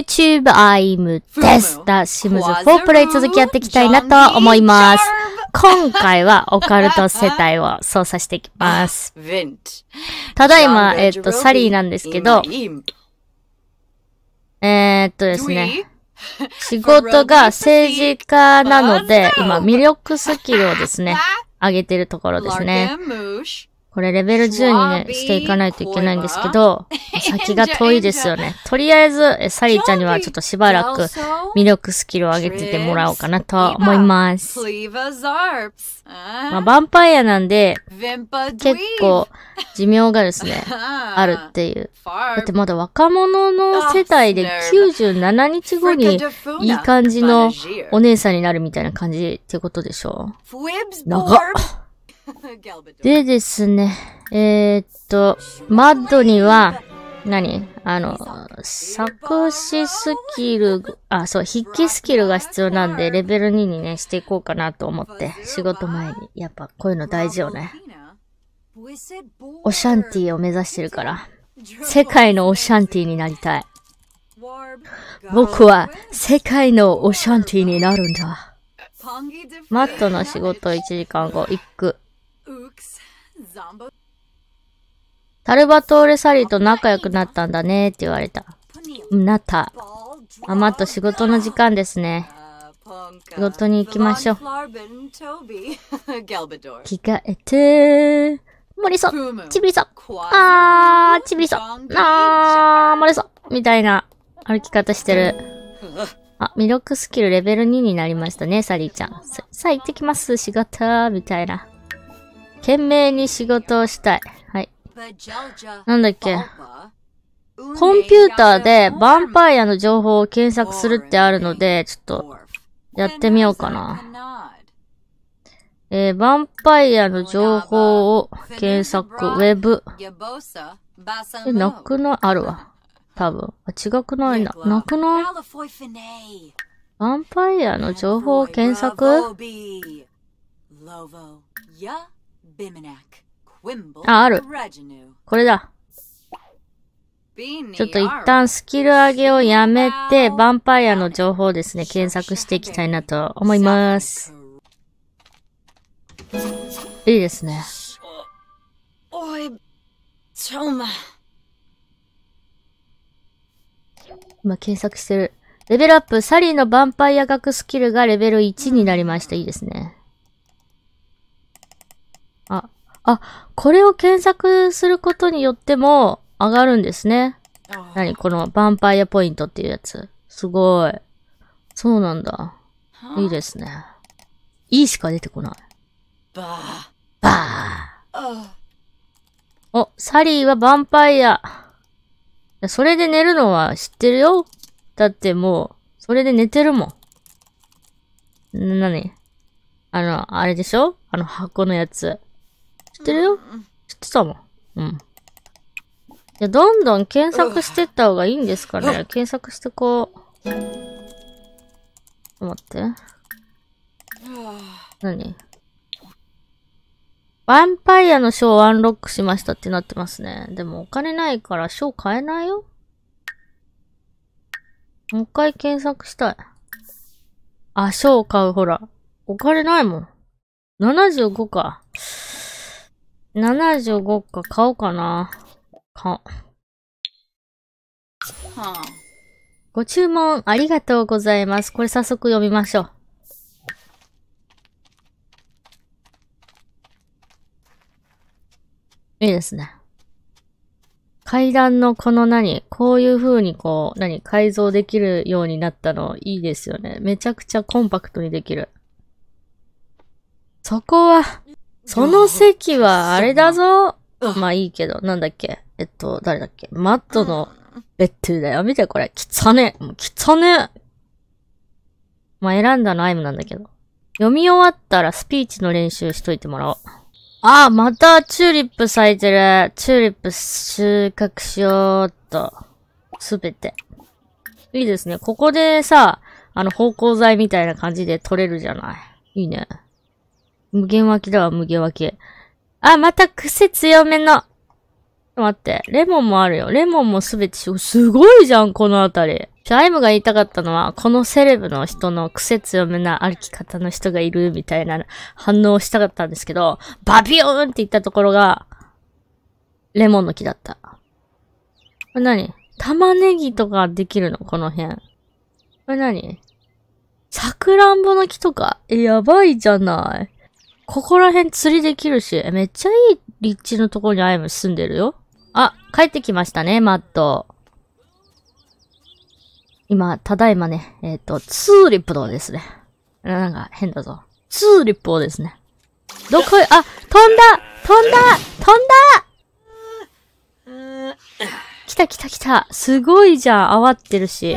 YouTube I'm です。The Sims 4プレイ続きやっていきたいなとは思います。今回はオカルト世帯を操作していきます。ただいま、サリーなんですけど、ですね、仕事が政治家なので、今、魅力スキルをですね、上げてるところですね。これレベル10にね、していかないといけないんですけど、先が遠いですよね。とりあえず、サリーちゃんにはちょっとしばらく魅力スキルを上げててもらおうかなと思います。まあ、ヴァンパイアなんで、結構寿命がですね、あるっていう。だってまだ若者の世代で97日後にいい感じのお姉さんになるみたいな感じっていうことでしょう。長っ。でですね、マッドには、作詞スキル、筆記スキルが必要なんで、レベル2にね、していこうかなと思って、仕事前に。やっぱ、こういうの大事よね。オシャンティーを目指してるから、世界のオシャンティーになりたい。僕は、世界のオシャンティーになるんだ。マットの仕事1時間後、行く。タルバトーレサリーと仲良くなったんだねって言われた。なった。あ、マット仕事の時間ですね。仕事に行きましょう。着替えてー。モリソチビソあー、チビソあー、モリソみたいな歩き方してる。あ、魅力スキルレベル2になりましたね、サリーちゃん。さあ行ってきます、仕事みたいな。懸命に仕事をしたい。はい。なんだっけ。コンピューターでヴァンパイアの情報を検索するってあるので、ちょっと、やってみようかな。ヴァンパイアの情報を検索、ウェブ。なくない？あるわ。多分。あ、違くないな。なくない？ヴァンパイアの情報を検索？あ、ある。これだ。ちょっと一旦スキル上げをやめて、ヴァンパイアの情報をですね、検索していきたいなと思います。いいですね。おい、ちょま。今検索してる。レベルアップ、サリーのヴァンパイア学スキルがレベル1になりました。いいですね。これを検索することによっても上がるんですね。何このヴァンパイアポイントっていうやつ。すごい。そうなんだ。いいですね。いいしか出てこない。バー。お、サリーはヴァンパイア。それで寝るのは知ってるよ。だってもう、それで寝てるもん。なにあれでしょ？箱のやつ。知ってるよ？知ってたもん。うん。じゃ、どんどん検索してった方がいいんですかね？検索してこう。ちょっと待って。何？ヴァンパイアの賞をアンロックしましたってなってますね。でもお金ないから賞買えないよ。もう一回検索したい。あ、賞買う、ほら。お金ないもん。75か。75か買おうかな。ご注文ありがとうございます。これ早速読みましょう。いいですね。階段のこのこういう風にこう、改造できるようになったのいいですよね。めちゃくちゃコンパクトにできる。そこは、その席はあれだぞ。まあいいけど、なんだっけ。誰だっけ。マットのベッドだよ。見てこれ。汚ね。もう汚ね。まあ選んだのアイムなんだけど。読み終わったらスピーチの練習しといてもらおう。あ、またチューリップ咲いてる。チューリップ収穫しようっと。すべて。いいですね。ここでさ、芳香剤みたいな感じで取れるじゃない。いいね。無限脇だわ、無限脇。あ、また癖強めの。待って、レモンもあるよ。レモンもすべてすごいじゃん、このあたり。ライムが言いたかったのは、このセレブの人の癖強めな歩き方の人がいるみたいな反応をしたかったんですけど、バビヨーンって言ったところが、レモンの木だった。これ何？玉ねぎとかできるの？この辺。これ何？サクランボの木とか？やばいじゃない。ここら辺釣りできるし、めっちゃいい立地のところにアイム住んでるよ。あ、帰ってきましたね、マット。今、ただいまね、ツーリップをですね。なんか変だぞ。ツーリップをですね。どこへ、あ、飛んだ飛んだ飛んだ来た来た来た。すごいじゃん。泡ってるし。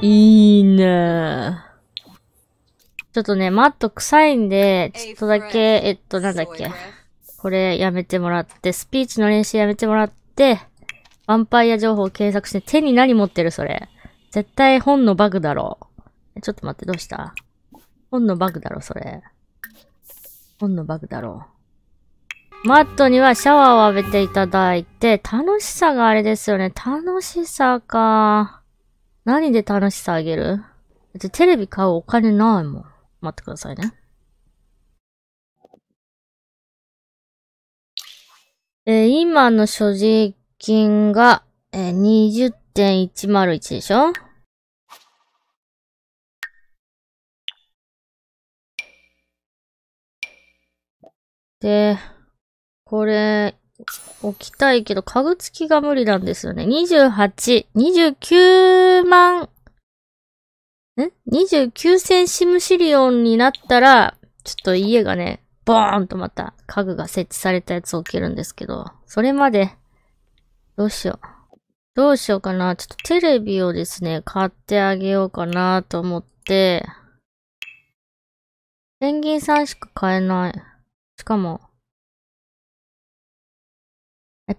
いいね。ちょっとね、マット臭いんで、ちょっとだけ、なんだっけ。これやめてもらって、スピーチの練習やめてもらって、ヴァンパイア情報を検索して、手に何持ってるそれ。絶対本のバグだろう。ちょっと待って、どうした？本のバグだろ、それ。本のバグだろう。マットにはシャワーを浴びていただいて、楽しさがあれですよね。楽しさか。何で楽しさあげる？テレビ買うお金ないもん。待ってくださいね。今の所持金が、20.101 でしょ？で、これ、置きたいけど、家具付きが無理なんですよね。28、29万、29センシムシリオンになったら、ちょっと家がね、ボーンとまた家具が設置されたやつを置けるんですけど、それまで、どうしよう。どうしようかな。ちょっとテレビをですね、買ってあげようかなと思って。ペンギンさんしか買えない。しかも。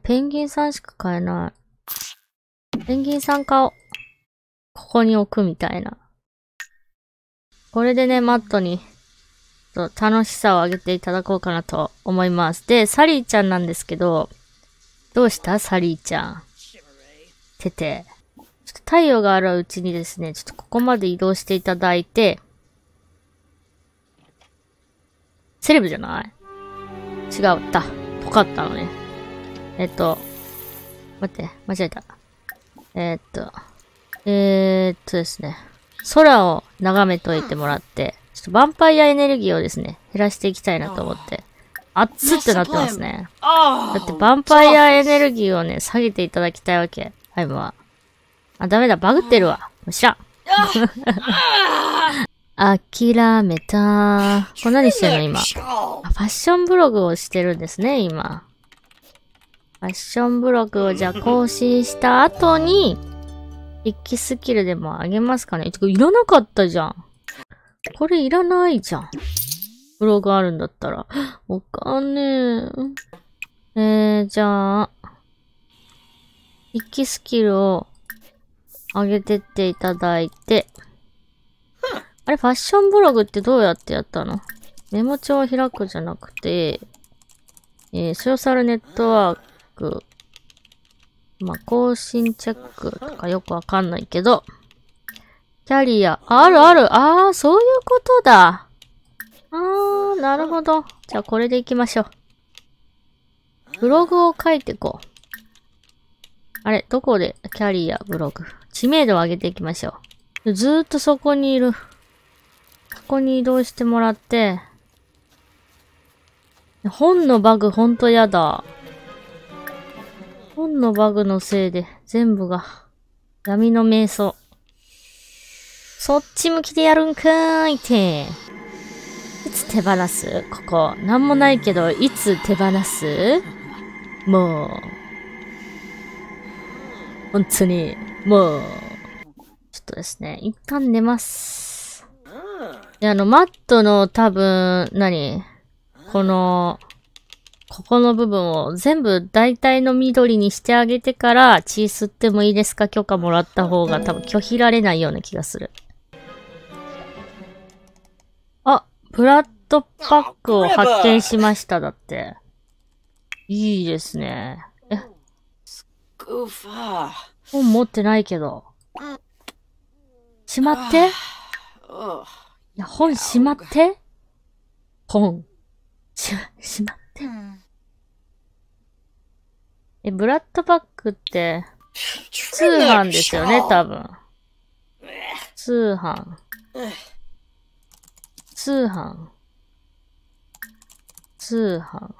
ペンギンさんしか買えない。ペンギンさん買おう。ここに置くみたいな。これでね、マットに、楽しさをあげていただこうかなと思います。で、サリーちゃんなんですけど、どうした？サリーちゃん。ちょっと太陽があるうちにですね、ちょっとここまで移動していただいて、セレブじゃない？違った。ぽかったのね。待って、間違えた。ですね、空を眺めといてもらって、ちょっとヴァンパイアエネルギーをですね、減らしていきたいなと思って。熱ってなってますね。だってヴァンパイアエネルギーをね、下げていただきたいわけ。アイムは。あ、ダメだ、バグってるわ。よっしゃ。諦めたー。これ何してんの今。ファッションブログをしてるんですね、今。ファッションブログをじゃあ更新した後に、筆記スキルでも上げますかね。いらなかったじゃん。これいらないじゃん。ブログあるんだったら。お金。じゃあ。筆記スキルを上げてっていただいて。あれ、ファッションブログってどうやってやったの？メモ帳を開くじゃなくて、ソーシャルネットワーク、まあ、更新チェックとかよくわかんないけど、キャリア、あるある、あー、そういうことだ。あー、なるほど。じゃあ、これでいきましょう。ブログを書いていこう。あれ、どこでキャリア、ブログ。知名度を上げていきましょう。ずーっとそこにいる。そこに移動してもらって。本のバグほんとやだ。本のバグのせいで全部が闇の瞑想。そっち向きでやるんかーいって。いつ手放す？ここ。なんもないけど、いつ手放す？もう。本当に、もう、ちょっとですね、一旦寝ます。で、マットの多分、ここの部分を全部大体の緑にしてあげてから、血吸ってもいいですか？許可もらった方が多分拒否られないような気がする。あ、ブラッドパックを発見しました、だって。いいですね。本持ってないけど。しまって。いや、本しまって。本。しまって。ブラッドバックって、通販ですよね、多分。通販。通販。通販。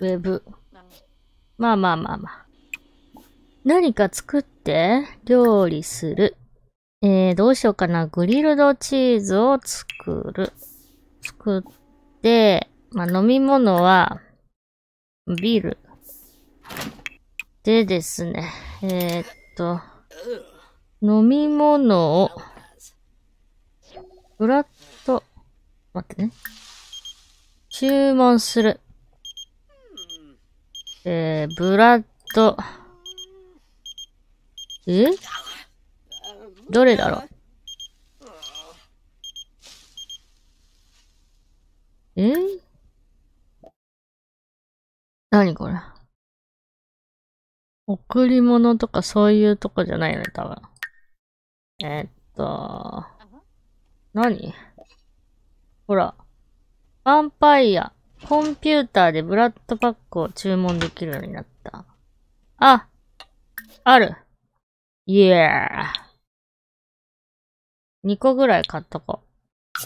ウェブ。まあまあまあまあ。何か作って、料理する。どうしようかな。グリルドチーズを作る。作って、まあ、飲み物は、ビール。でですね。飲み物を、ブラッド、待ってね。注文する。ブラッド、どれだろう？何これ？贈り物とかそういうとこじゃないよね、多分。何？ほら。ヴァンパイア。コンピューターでブラッドパックを注文できるようになった。あ！ある。イエー。2個ぐらい買っとこう。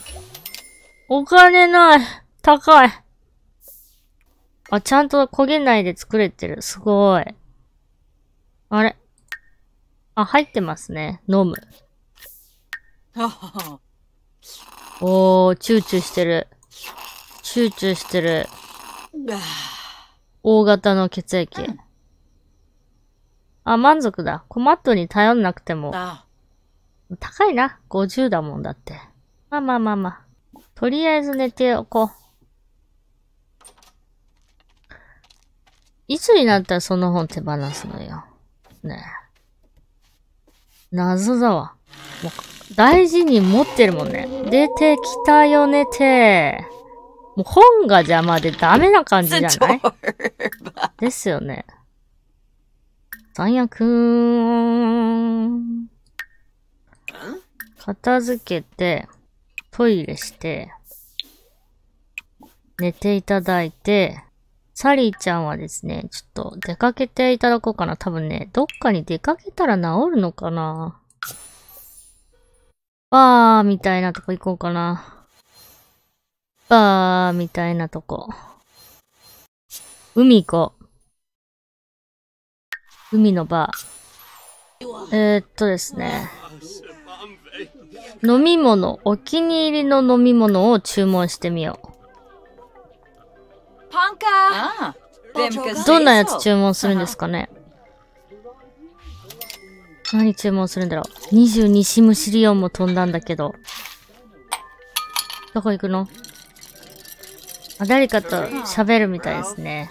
お金ない。高い。あ、ちゃんと焦げないで作れてる。すごい。あれ。あ、入ってますね。飲む。おー、チューチューしてる。チューチューしてる。大型の血液。あ、満足だ。コマットに頼んなくても。高いな。50だもんだって。まあまあまあまあ。とりあえず寝ておこう。いつになったらその本手放すのよ。ねえ。謎だわ。もう大事に持ってるもんね。出てきたよねて。もう本が邪魔でダメな感じじゃないですよね。最悪ーん。片付けて、トイレして、寝ていただいて、サリーちゃんはですね、ちょっと出かけていただこうかな。多分ね、どっかに出かけたら治るのかな。バーみたいなとこ行こうかな。バーみたいなとこ。海行こう。海のバー。ですね。飲み物。お気に入りの飲み物を注文してみよう。どんなやつ注文するんですかね。何注文するんだろう。22シムシリオンも飛んだんだけど。どこ行くの？誰かと喋るみたいですね。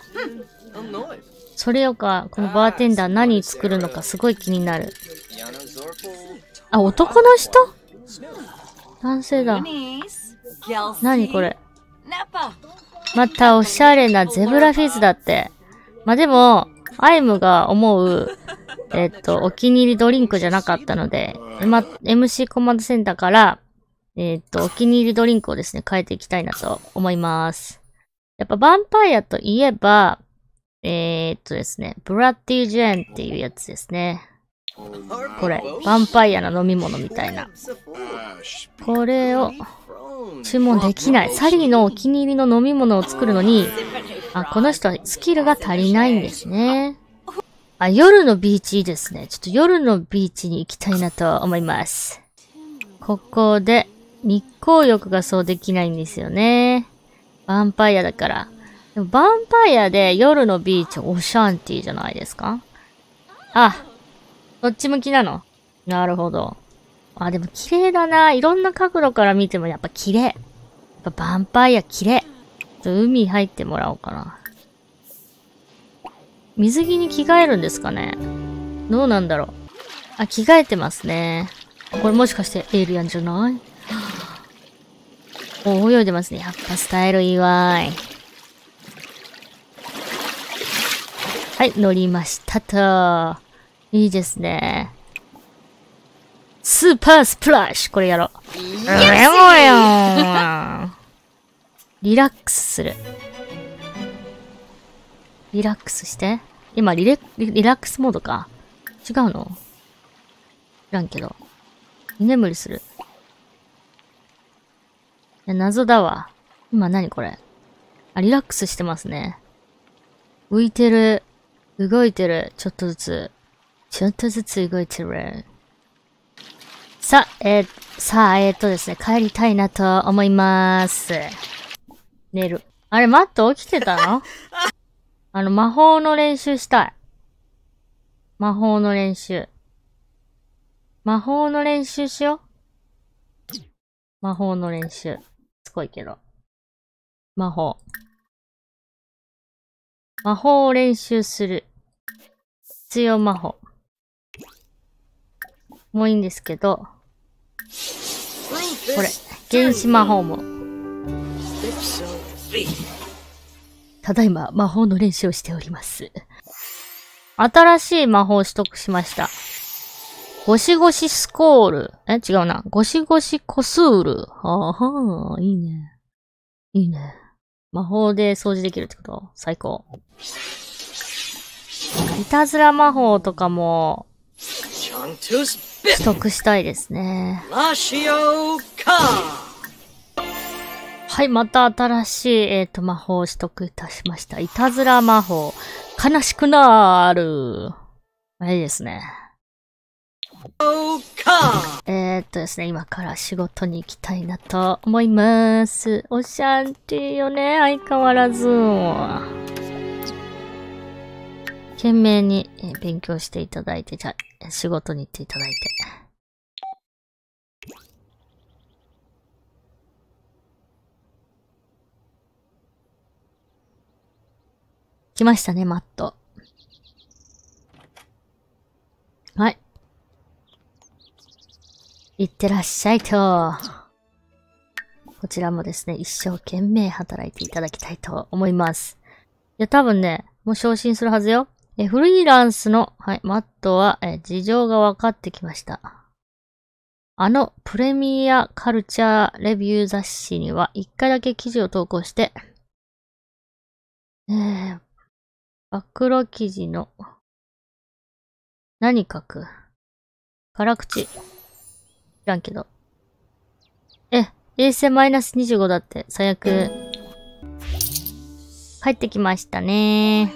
それよか、このバーテンダー何作るのかすごい気になる。あ、男の人？男性だ。何これ。またおしゃれなゼブラフィズだって。まあ、でも、アイムが思う、お気に入りドリンクじゃなかったので、MC コマンドセンターから、お気に入りドリンクをですね、変えていきたいなと思います。やっぱ、ヴァンパイアといえば、ですね、ブラッディジェーンっていうやつですね。これ、ヴァンパイアの飲み物みたいな。これを、注文できない。サリーのお気に入りの飲み物を作るのに、あ、この人はスキルが足りないんですね。あ、夜のビーチいいですね。ちょっと夜のビーチに行きたいなと思います。ここで、日光浴がそうできないんですよね。ヴァンパイアだから。でもヴァンパイアで夜のビーチオシャンティーじゃないですか？あ、どっち向きなの？なるほど。あ、でも綺麗だな。いろんな角度から見てもやっぱ綺麗。やっぱヴァンパイア綺麗。海入ってもらおうかな。水着に着替えるんですかね？どうなんだろう。あ、着替えてますね。これもしかしてエイリアンじゃない？お、泳いでますね。やっぱスタイルいいわーい。はい、乗りましたと。いいですね。スーパースプラッシュ、これやろう。やろうよ。リラックスする。リラックスして。今リラックスモードか。違うの？知らんけど。居眠りする。いや、謎だわ。今何これ。あ、リラックスしてますね。浮いてる。動いてる。ちょっとずつ。ちょっとずつ動いてる。さあ、ですね、帰りたいなと思います。寝る。あれ、マット起きてたの？魔法の練習したい。魔法の練習。魔法の練習しよう。魔法の練習。すごいけど。魔法。魔法を練習する。必要魔法。もういいんですけど。これ。原始魔法も。ただいま、魔法の練習をしております。新しい魔法を取得しました。ゴシゴシスコール。え、違うな。ゴシゴシコスール。ああ、いいね。いいね。魔法で掃除できるってこと？最高。いたずら魔法とかも、取得したいですね。はい、また新しい、魔法を取得いたしました。いたずら魔法。悲しくなーる。いいですね。ですね、今から仕事に行きたいなと思います。おしゃんてよね、相変わらず。懸命に勉強していただいて、じゃあ、仕事に行っていただいて。来ましたね、マット。はい。いってらっしゃいと。こちらもですね、一生懸命働いていただきたいと思います。いや、多分ね、もう昇進するはずよ。フリーランスの、はい、マットは、事情が分かってきました。プレミアカルチャーレビュー雑誌には、一回だけ記事を投稿して、暴露記事の、何書く？辛口。知らんけど。衛星マイナス25だって、最悪。帰ってきましたね。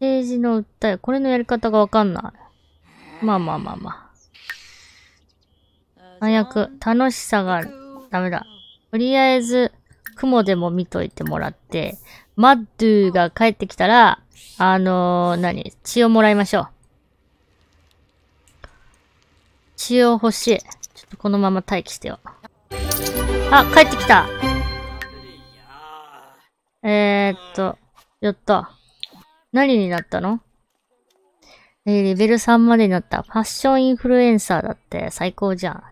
政治の訴え、これのやり方がわかんない。まあ。最悪、楽しさがダメだ。とりあえず、雲でも見といてもらって、マッドゥが帰ってきたら、血をもらいましょう。血を欲しい。ちょっとこのまま待機してよ。あ、帰ってきた。やった。何になったの？レベル3までになった。ファッションインフルエンサーだって最高じゃん。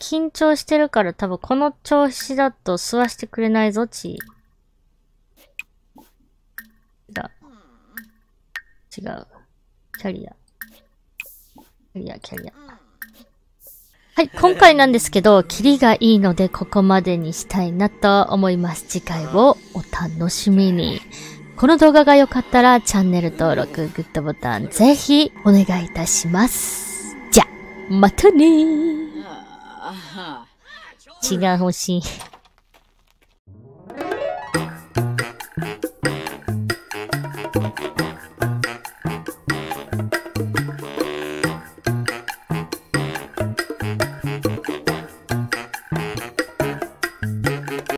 緊張してるから多分この調子だと吸わしてくれないぞ、血。違う。キャリア。はい、今回なんですけど、キリがいいのでここまでにしたいなと思います。次回をお楽しみに。この動画が良かったらチャンネル登録、グッドボタンぜひお願いいたします。じゃ、またねー。血が欲しい。